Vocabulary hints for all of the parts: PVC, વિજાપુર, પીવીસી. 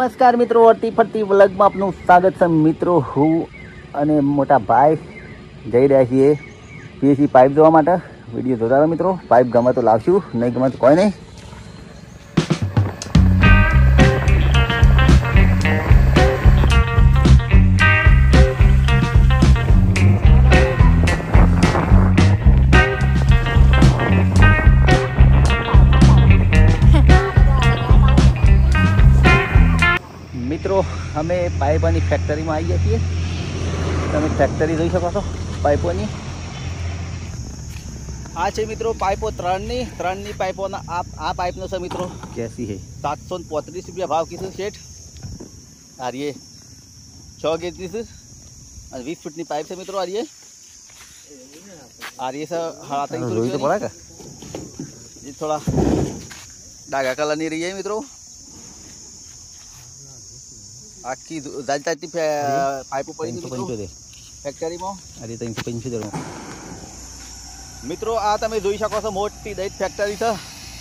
નમસ્કાર મિત્રો, હર્તી ફરતી વ્લોગમાં આપનું સ્વાગત છે મિત્રો। હું અને મોટા ભાઈ જઈ રહ્યા છીએ પીવીસી પાઇપ જોવા માટે। વિડીયો જોતા રહો મિત્રો, પાઇપ ગમે તો લાવશું, નહીં ગમે તો કોઈ નહીં। मित्रों हमें पाइपोनी फैक्टरी में आई जाती है। तब फैक्टरी जोई सको छो पाइपोनी। आ छे मित्रों पाइपो त्रणनी पाइपो ना आ पाइप नो छे मित्रों कैसी है 735 रुपया भाव कीधो सेठ। और ये 6 गेज नी छे और 20 फूट नी पाइप छे मित्रों। और ये सब हाथ ही रोई तो पड़ा का ये थोड़ा डागा कलर नी रही है मित्रों। आखी जालता थी पाइपो पड़ी मित्रों फैक्टरी में। अरे 375 में मित्रों आ तमे જોઈ શકો છો મોટી દૈત ફેક્ટરી છે।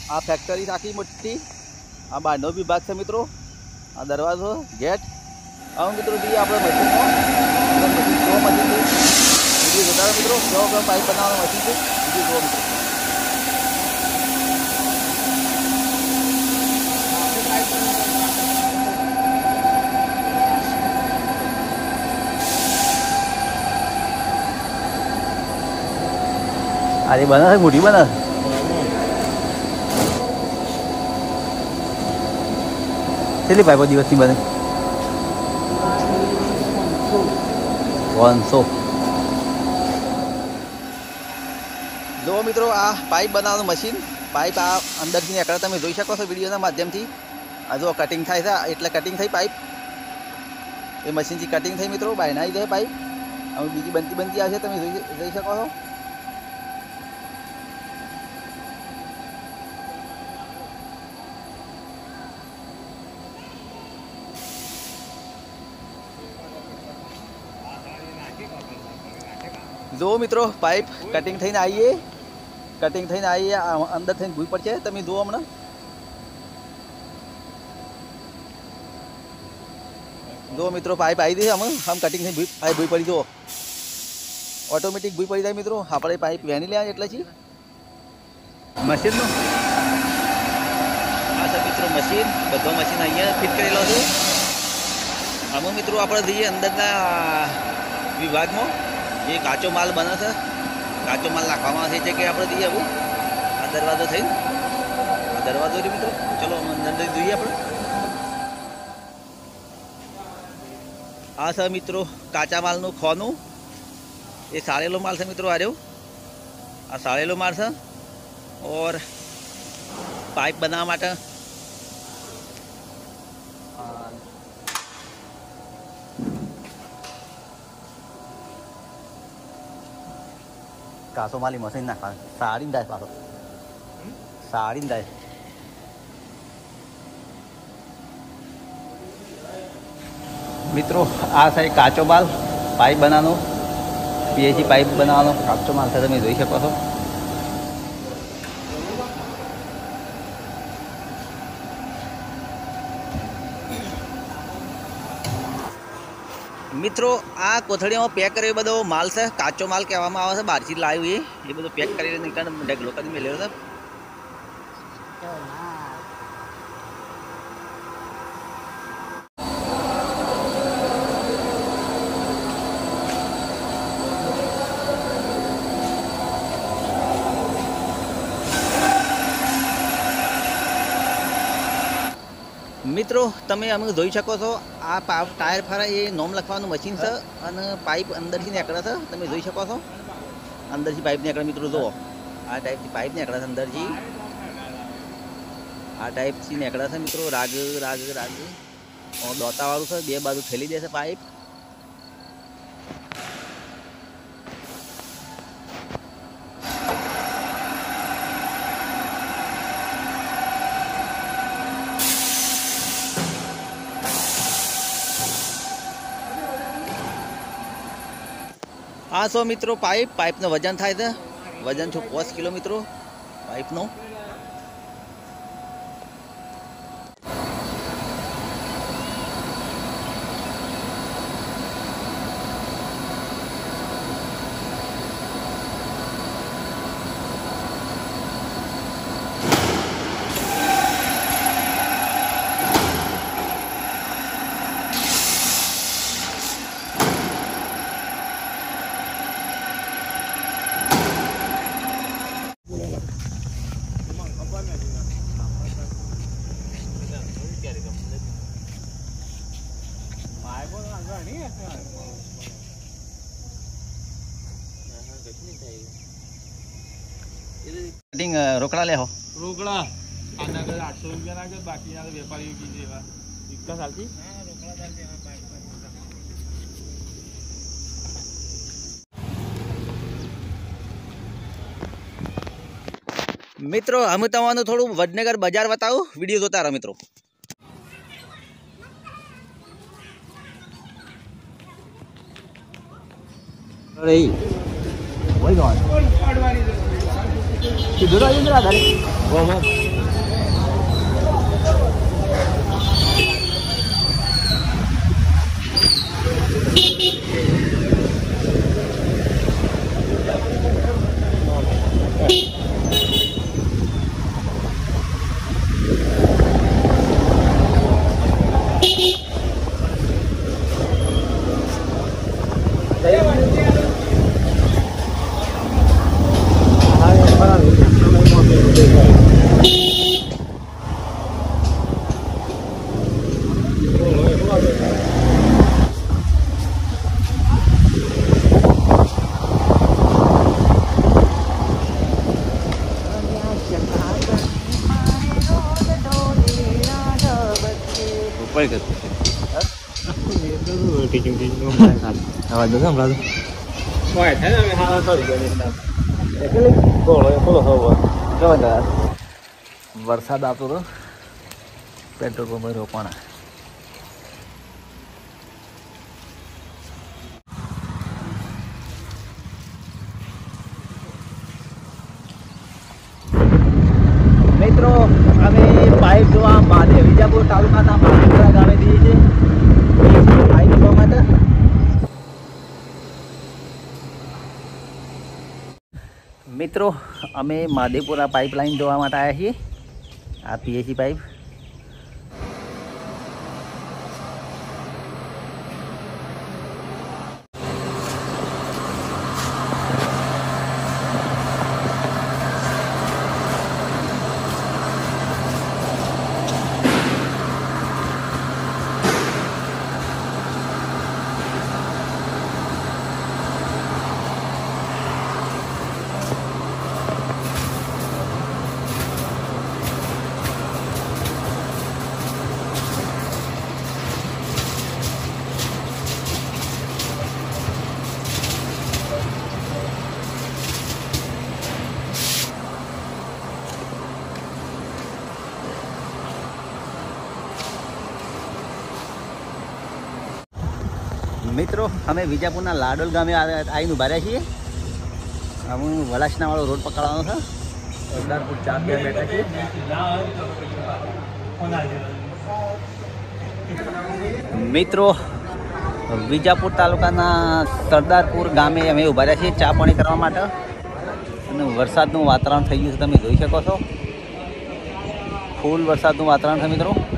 આ ફેક્ટરી આખી મોટી, આ બારનો વિભાગ છે મિત્રો, આ દરવાજો ગેટ। આવો મિત્રો બી આપણે મશીન છે વધારે મિત્રો 100 ગ્રામ પાઇપ બનાવવાનો મશીન છે બીજું જો મિત્રો। अरे बना है मोटी बना है। चलिए पाइप दिवस बने 100 जो मित्रों आ पाइप बनाव मशीन। पाइप आ अंदर थी आंकड़ा तब जी सको विडियो मध्यम थी। आ जो कटिंग थाय एट कटिंग थी पाइप, ये मशीन की कटिंग थी मित्रों। बनाई दे पाइप हम बीजी बनती आशे तब जी सको। जो मित्रों पाइप कटिंग थी आई है, कटिंग थी आई है अंदर थी भूई पड़ जाए तब जो हम जो मित्रों पाइप आई थी हम कटिंग थी भूई पड़ी जो ऑटोमेटिक भूई पड़ी जाए मित्रों। अपने पाइप वहनी लिया एट्ले मशीन मित्रों मशीन बढ़ो मशीन अँ फिट करेलो छो। हम मित्रों आप जी अंदर विभाग में ये काचो माल बने से काचो माल नाखवा जगह आप दी हूँ। आ दरवाजो थी आ दरवाजो रही मित्रों। चलो हम अंदर जुए आप आ स मित्रों काचा माल नु खोनू ये साड़ेलो माल से मित्रों। आ साड़ेलो माल से और पाइप बनावा माटे कासो माली मशीन ना खा साड़ी दाय पासो साड़ी दाय। मित्रों आ सारी काचो माल पाइप बनानो पीएसी पाइप बनानो काचो माल था तमे जोई सको छो। मित्रों आ कोथड़ी में पैक कर बधो माल से काचो माल कहवा बार से लाइव ये बधो पैक कर ढगलो कर मिले सब। मित्रों तमे अमे જોઈ શકો છો आ टायर फरा ये नोम લખવાનું મશીન છે અને પાઇપ અંદરથી નીકળે છે તમે જોઈ શકો છો। અંદરથી પાઇપ નીકળે મિત્રો, જુઓ આ ટાઈપથી પાઇપ નીકળે છે અંદરથી। આ ટાઈપથી નીકળે છે મિત્રો રાગ રાગ રાગ ઓ દોતાવાળું છે, બે બાજુ ફેલી દે છે પાઇપ। आ सो मित्रों पाइप नो वजन थाय था। वजन छो 5 किलो मित्रों पाइप नो। कटिंग रोकड़ा ले हो रोकड़ा आना कर 800 रुपया ना कर बाकी ना व्यापारी की देवा इक्का साल की हां रोकड़ा डाल देवा पाइप पर। मित्रों हम तमानो थोड़ू वडनगर बाजार बताओ वीडियो જોતા રહો મિત્રો। अरे वही गॉड कि दूर आ जा घर वो मत आवाज दो हमरा तो ओए थाने में हां सॉरी एकले बोलो बोलो हो जवादार વરસાદ આવતો તો પેટ્રોલ પંપ રોપાણા મિત્રો અમે પાઇપ જોવા માટે વિજાપુર તાલુકાના પાલનપુરા ગામે જઈએ છે પાઇપ જોવા માટે। मित्रों अमे मादेपुरा पाइपलाइन जोवा माटे आया छीए आ पीवीसी पाइप। मित्रों हमें विजापुर लाडोल गामे आई उभा रहा छे। हम वलासना वालों रोड पकड़वानो छे सरदारपुर चाप पे बैठा छे। मित्रों विजापुर तालुकाना सरदारपुर गामे अमे उभा रहा छे चा पाणी करवा माटे अने वरसादनुं वातावरण थई गयुं छे। तमे जोई शको छो फूल वरसादनुं वातावरण छे मित्रों।